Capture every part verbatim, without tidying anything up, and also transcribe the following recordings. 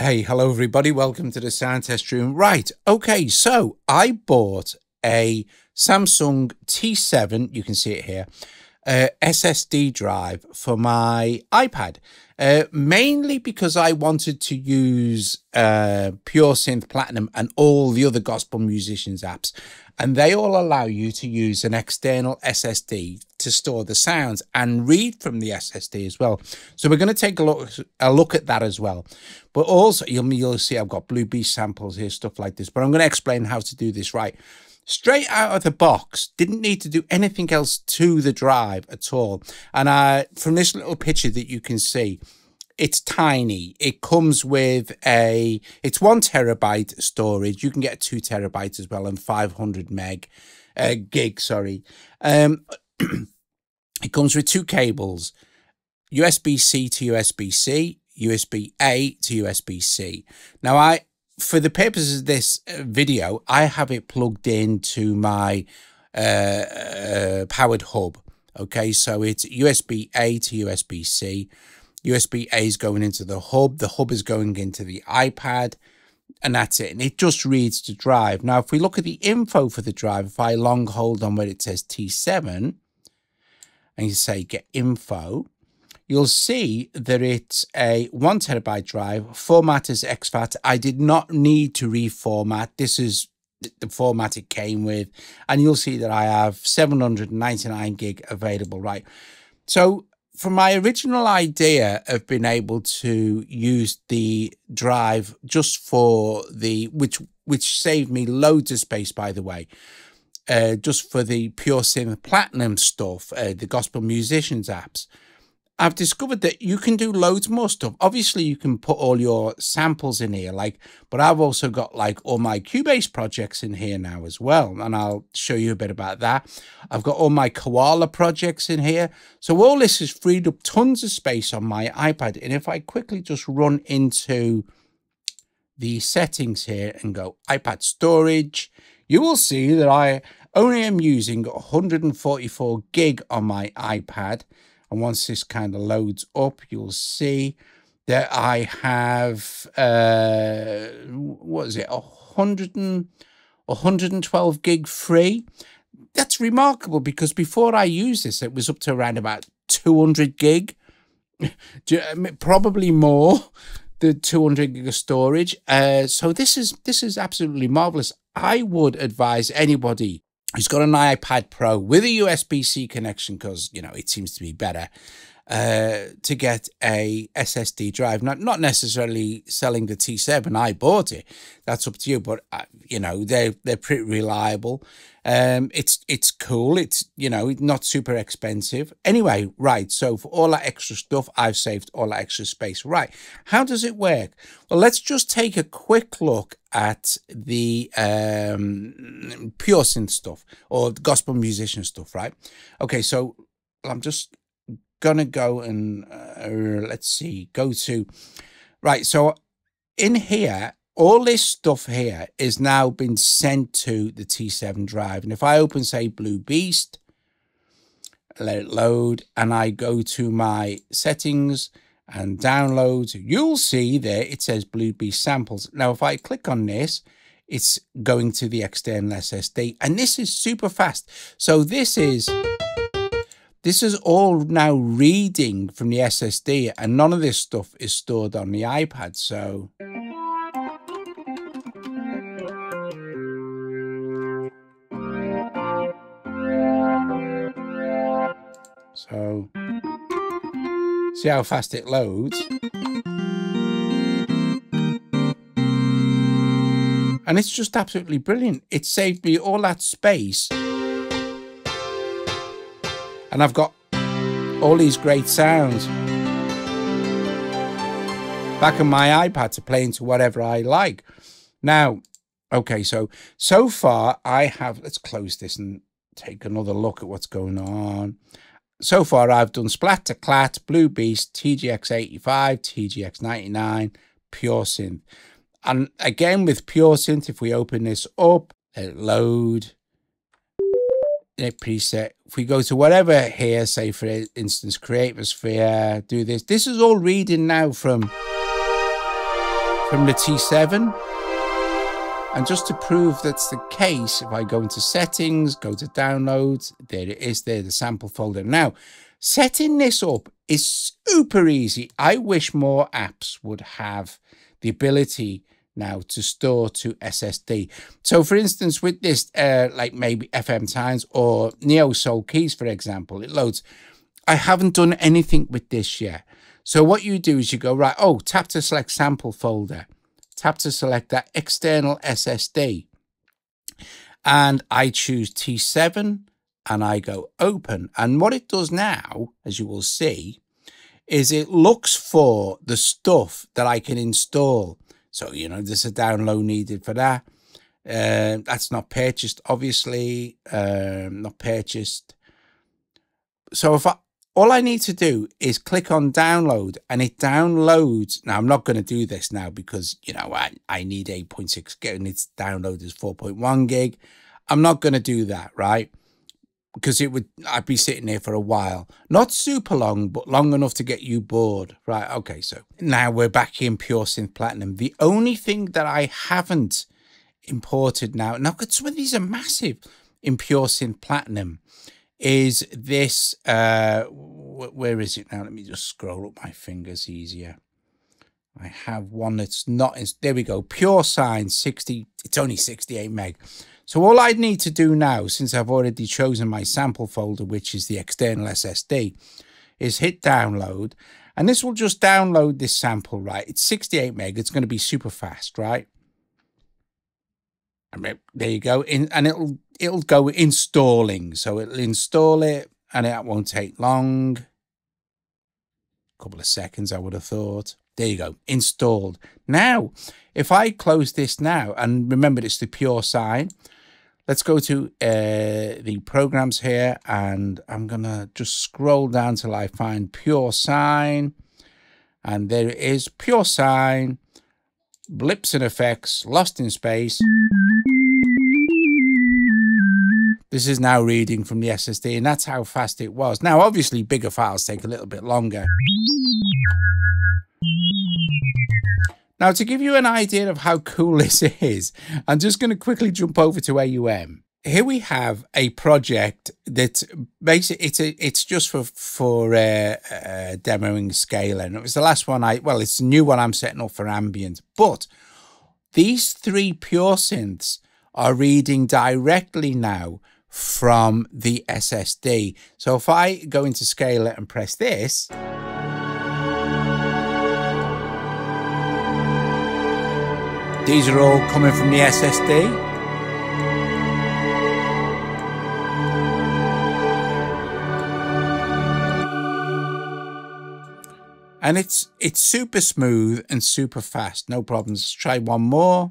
Hey, hello everybody, welcome to the sound test room. Right, okay, so I bought a Samsung T seven, you can see it here, uh, S S D drive for my iPad, uh, mainly because I wanted to use uh, Pure Synth Platinum and all the other gospel musicians apps, and they all allow you to use an external S S D to store the sounds and read from the S S D as well. So we're going to take a look a look at that as well. But also, you'll, you'll see I've got Blue Beast samples here, stuff like this. But I'm going to explain how to do this right. Straight out of the box, didn't need to do anything else to the drive at all. And I, from this little picture that you can see, it's tiny. It comes with a, it's one terabyte storage. You can get two terabytes as well and five hundred meg, uh, gig, sorry. Um, it comes with two cables, U S B C to U S B C, U S B A to U S B C. Now, I, for the purposes of this video, I have it plugged into my uh, uh, powered hub. Okay, so it's U S B A to U S B C. U S B A is going into the hub. The hub is going into the iPad. And that's it. And it just reads the drive. Now, if we look at the info for the drive, if I long hold on where it says T seven, and you say get info, you'll see that it's a one terabyte drive. Format is exFAT. I did not need to reformat. This is the format it came with. And you'll see that I have seven hundred ninety-nine gig available, right? So from my original idea of being able to use the drive just for the, which which saved me loads of space, by the way, uh, just for the Pure Synth Platinum stuff, uh, the gospel musicians apps, I've discovered that you can do loads more stuff. Obviously, you can put all your samples in here, like, but I've also got like all my Cubase projects in here now as well. And I'll show you a bit about that. I've got all my Koala projects in here. So all this has freed up tons of space on my iPad. And if I quickly just run into the settings here and go iPad storage, you will see that I only am using one hundred forty-four gig on my iPad. And once this kind of loads up, you'll see that I have, uh, what is it, one hundred and, one hundred twelve gig free. That's remarkable because before I used this, it was up to around about two hundred gig, probably more than two hundred gig of storage. Uh, so this is, this is absolutely marvelous. I would advise anybody who's got an iPad Pro with a U S B C connection, because, you know, it seems to be better, uh, to get a S S D drive. Not, not necessarily selling the T seven. I bought it. That's up to you. But, uh, you know, they're, they're pretty reliable. Um, it's, it's cool. It's, you know, not super expensive. Anyway, right. So for all that extra stuff, I've saved all that extra space. Right. How does it work? Well, let's just take a quick look at the um Pure Synth stuff or the gospel musician stuff, right? Okay, so I'm just gonna go and uh, let's see, go to, right, so in here all this stuff here is now been sent to the T seven drive, and if I open, say, Blue Beast, let it load, and I go to my settings and downloads, you'll see there it says Blue Beast samples. Now, if I click on this, it's going to the external S S D, and this is super fast. So this is, this is all now reading from the S S D, and none of this stuff is stored on the iPad. So so see how fast it loads. And it's just absolutely brilliant. It saved me all that space. And I've got all these great sounds back on my iPad to play into whatever I like. Now, okay, so, so far I have, let's close this and take another look at what's going on. So far, I've done Splat to Clat, Blue Beast, T G X eighty-five, T G X ninety-nine, Pure Synth. And again, with Pure Synth, if we open this up, let it load, let it preset. If we go to whatever here, say, for instance, Creatosphere, do this. This is all reading now from, from the T seven. And just to prove that's the case, if I go into settings, go to downloads, there it is there, the sample folder. Now, setting this up is super easy. I wish more apps would have the ability now to store to S S D. So for instance, with this, uh, like maybe F M Tines or Neo Soul Keys, for example, it loads. I haven't done anything with this yet. So what you do is you go, right, oh, tap to select sample folder, tap to select that external S S D. And I choose T seven and I go open. And what it does now, as you will see, is it looks for the stuff that I can install. So, you know, there's a download needed for that. Uh, that's not purchased, obviously, um, not purchased. So if I, all I need to do is click on download and it downloads. Now, I'm not going to do this now because, you know, I, I need eight point six gig and its download is four point one gig. I'm not going to do that, right? Because it would, I'd be sitting here for a while. Not super long, but long enough to get you bored. Right, okay, so now we're back in Pure Synth Platinum. The only thing that I haven't imported now, now because some of these are massive in Pure Synth Platinum, is this, uh, where is it now? Let me just scroll up my fingers easier. I have one that's not, there we go, Pure Sign sixty, it's only sixty-eight meg. So all I need to do now, since I've already chosen my sample folder, which is the external S S D, is hit download. And this will just download this sample, right? It's sixty-eight meg. It's going to be super fast, right? And there you go. In, and it'll, it'll go installing. So it'll install it and it won't take long. A couple of seconds, I would have thought. There you go, installed. Now, if I close this now, and remember it's the Pure Sign, let's go to uh, the programs here, and I'm going to just scroll down till I find Pure Sign. And there it is, Pure Sign, blips and effects, lost in space. This is now reading from the S S D, and that's how fast it was. Now, obviously, bigger files take a little bit longer. Now, to give you an idea of how cool this is, I'm just going to quickly jump over to A U M. Here we have a project that basically it's a, it's just for for uh, uh, demoing Scaler, and it was the last one I well, it's a new one I'm setting up for ambient. But these three Pure Synths are reading directly now from the S S D. So if I go into Scaler and press this. These are all coming from the S S D. And it's it's super smooth and super fast, no problems. Let's try one more.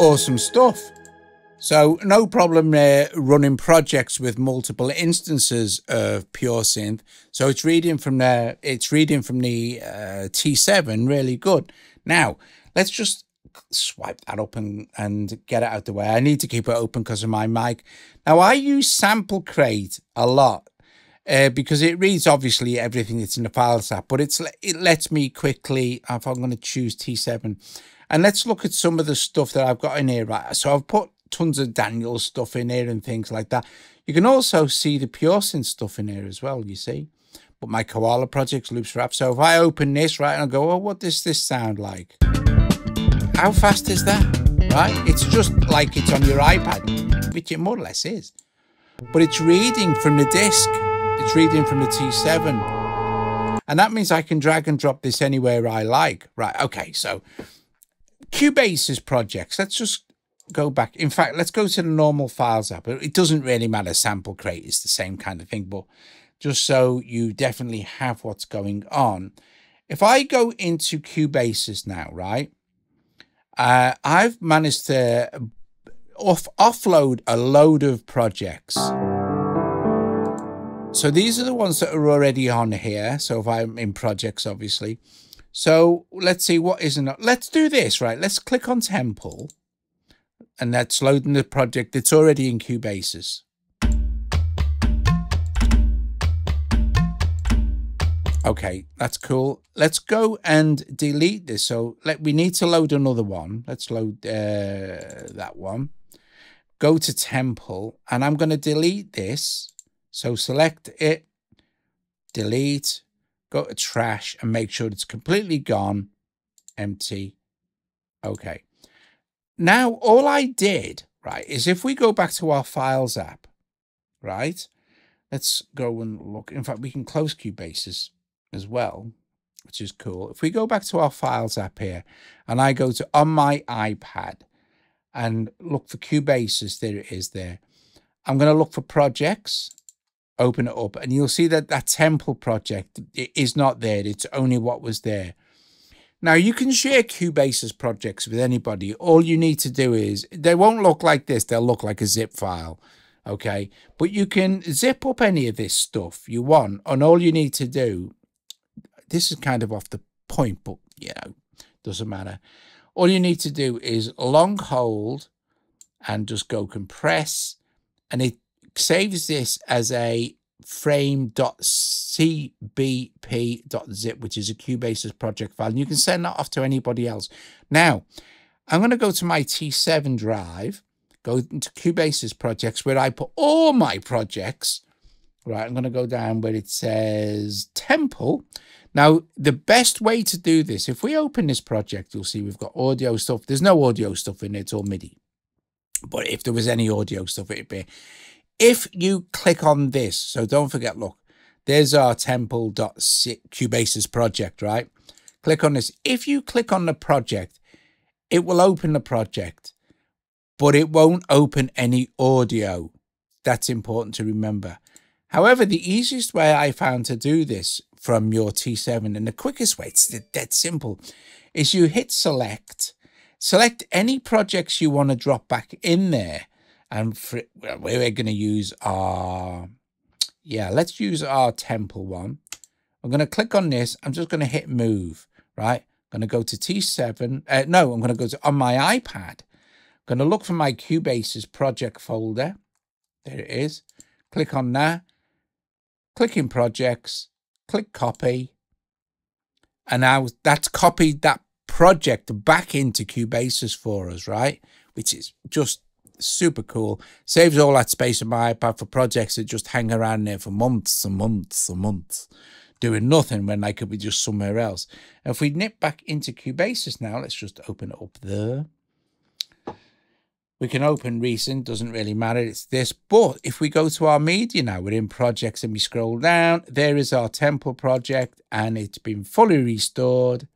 Awesome stuff. So no problem there uh, running projects with multiple instances of Pure Synth. So it's reading from there. It's reading from the uh, T seven. Really good. Now let's just swipe that up and and get it out the way. I need to keep it open because of my mic. Now I use Sample Crate a lot uh, because it reads obviously everything that's in the Files app, but it's it lets me quickly. If I'm going to choose T seven. And let's look at some of the stuff that I've got in here, right? So I've put tons of Daniel stuff in here and things like that. You can also see the Pure Synth stuff in here as well, you see. But my Koala projects, loops, rap. So if I open this, right, and I go, oh, what does this sound like? How fast is that, right? It's just like it's on your iPad, which it more or less is. But it's reading from the disc. It's reading from the T seven. And that means I can drag and drop this anywhere I like. Right, okay, so Cubasis projects. Let's just go back. In fact, let's go to the normal Files app. It doesn't really matter. Sample Crate is the same kind of thing, but just so you definitely have what's going on. If I go into Cubasis now, right, uh, I've managed to off offload a load of projects. So these are the ones that are already on here. So if I'm in projects, obviously. So let's see what isn't. Let's do this, right? Let's click on Temple. And that's loading the project. It's already in Cubasis. Okay, that's cool. Let's go and delete this. So let we need to load another one. Let's load uh, that one. Go to Temple. And I'm going to delete this. So select it. Delete. Go to trash and make sure it's completely gone. Empty. Okay. Now, all I did, right, is if we go back to our Files app, right? Let's go and look. In fact, we can close Cubasis as well, which is cool. If we go back to our Files app here, and I go to On My iPad and look for Cubasis, there it is there. I'm going to look for Projects, open it up, and you'll see that that Temple project, it is not there. It's only what was there. Now, you can share Cubasis projects with anybody. All you need to do is, they won't look like this. They'll look like a zip file, okay? But you can zip up any of this stuff you want, and all you need to do, this is kind of off the point, but, you know, doesn't matter. All you need to do is long hold and just go compress, and it saves this as a frame dot c b p dot zip, which is a Cubasis project file, and you can send that off to anybody else. Now I'm going to go to my T seven drive, go into Cubasis projects, where I put all my projects. Right, I'm going to go down where it says Temple. Now the best way to do this, if we open this project, you'll see we've got audio stuff. There's no audio stuff in it, it's all MIDI, but if there was any audio stuff, it'd be if you click on this. So don't forget, look, there's our temple.cubasis project, right? Click on this. If you click on the project, it will open the project, but it won't open any audio. That's important to remember. However, the easiest way I found to do this from your T seven, and the quickest way, it's dead simple, is you hit select. Select any projects you want to drop back in there. And for, well, we're going to use our, yeah, let's use our Temple one. I'm going to click on this. I'm just going to hit move, right? I'm going to go to T seven. Uh, no, I'm going to go to on my iPad. I'm going to look for my Cubasis project folder. There it is. Click on that. Click in projects. Click copy. And now that's copied that project back into Cubasis for us, right? Which is just super cool. Saves all that space on my iPad for projects that just hang around there for months and months and months doing nothing when they could be just somewhere else. And if we nip back into Cubasis now, let's just open it up there. We can open recent, doesn't really matter, it's this. But if we go to our media now, we're in projects and we scroll down, there is our Temple project, and it's been fully restored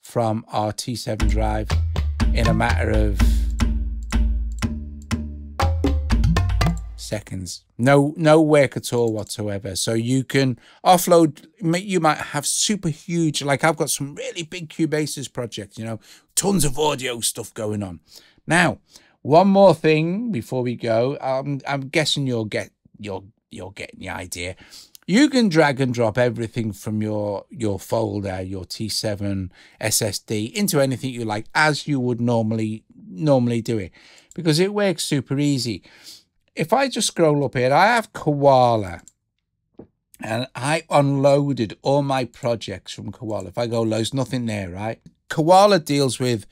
from our T seven drive in a matter of seconds. No, no work at all whatsoever. So you can offload. You might have super huge, like I've got some really big Cubasis projects, you know, tons of audio stuff going on. Now, one more thing before we go, um, I'm guessing you'll get you're you're getting the idea. You can drag and drop everything from your your folder, your T seven S S D, into anything you like, as you would normally normally do it, because it works super easy. If I just scroll up here, I have Koala, and I unloaded all my projects from Koala. If I go low, there's nothing there, right? Koala deals with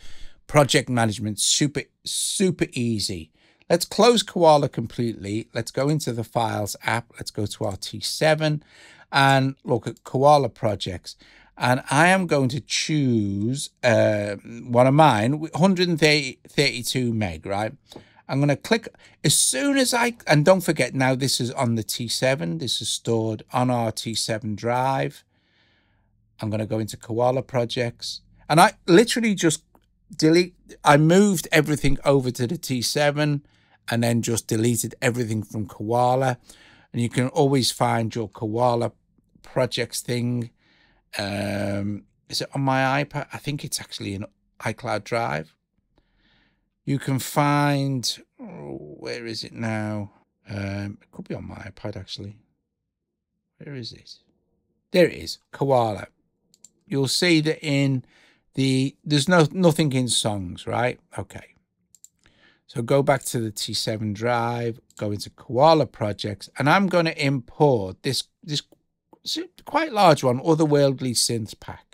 project management super, super easy. Let's close Koala completely. Let's go into the Files app. Let's go to our T seven and look at Koala projects. And I am going to choose uh, one of mine, one hundred thirty-two meg, right? I'm going to click as soon as I, and don't forget now, this is on the T seven. This is stored on our T seven drive. I'm going to go into Koala projects, and I literally just delete. I moved everything over to the T seven and then just deleted everything from Koala. And you can always find your Koala projects thing. Um, is it on my iPad? I think it's actually in iCloud Drive. You can find, oh, where is it now? Um, it could be on my iPad, actually. Where is it? There it is, Koala. You'll see that in the, there's no nothing in songs, right? Okay. So go back to the T seven drive, go into Koala projects, and I'm going to import this, this quite large one, Otherworldly Synth Pack.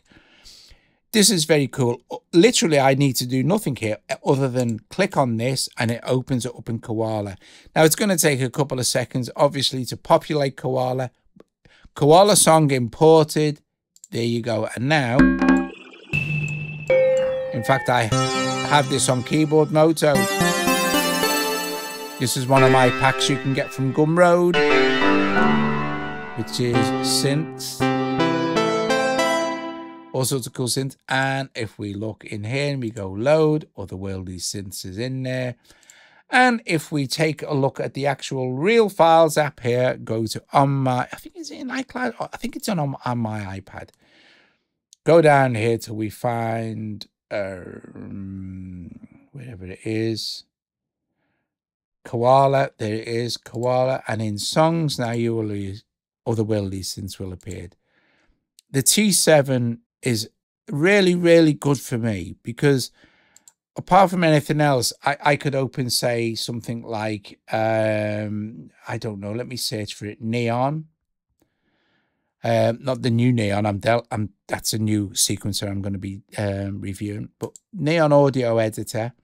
This is very cool. Literally, I need to do nothing here other than click on this and it opens it up in Koala. Now, it's going to take a couple of seconds, obviously, to populate Koala. Koala song imported. There you go. And now, in fact, I have this on Keyboard Moto. This is one of my packs you can get from Gumroad, which is synths. All sorts of cool synths. And if we look in here and we go load, Otherworldly Synths is in there. And if we take a look at the actual real files app here, go to on my, I think it's in iCloud. I think it's on, on my iPad. Go down here till we find um, wherever it is. Koala, there it is, Koala. And in songs, now you will use Otherworldly Synths will appear. The T seven is really, really good for me because apart from anything else, I, I could open, say, something like, um, I don't know, let me search for it, Neon. Um, not the new Neon, I'm, del I'm that's a new sequencer I'm going to be um, reviewing, but Neon Audio Editor. I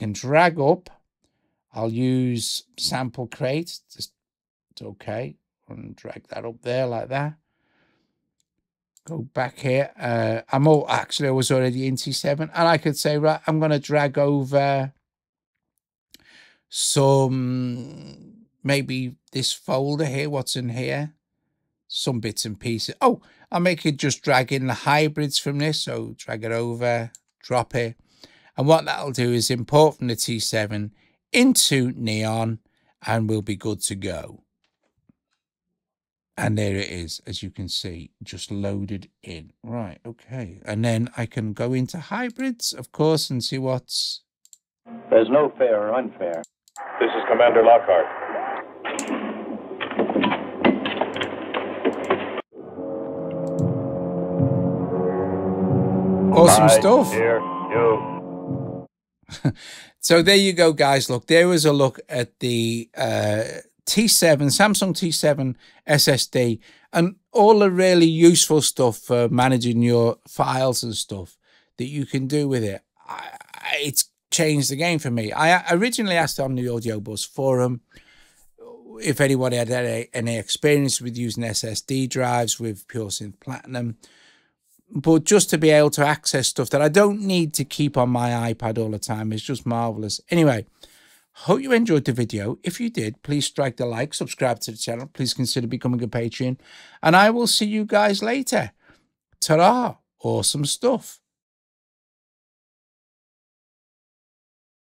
can drag up, I'll use Sample Crate, just, it's okay, and drag that up there like that. Go back here. Uh, I'm all actually I was already in T seven, and I could say, right, I'm going to drag over some, maybe this folder here. What's in here? Some bits and pieces. Oh, I'll make it just drag in the hybrids from this. So drag it over, drop it, and what that'll do is import from the T seven into Neon, and we'll be good to go. And there it is, as you can see, just loaded in. Right, okay. And then I can go into hybrids, of course, and see what's... There's no fair or unfair. This is Commander Lockhart. Awesome stuff. Dear you. So there you go, guys. Look, there was a look at the... Uh, T seven, Samsung T seven S S D, and all the really useful stuff for managing your files and stuff that you can do with it. I, I, it's changed the game for me. I originally asked on the Audiobus forum if anybody had any, any experience with using S S D drives with Pure Synth Platinum, but just to be able to access stuff that I don't need to keep on my iPad all the time is just marvelous. Anyway, hope you enjoyed the video. If you did, please strike the like, subscribe to the channel. Please consider becoming a Patreon. And I will see you guys later. Ta-ra. Awesome stuff.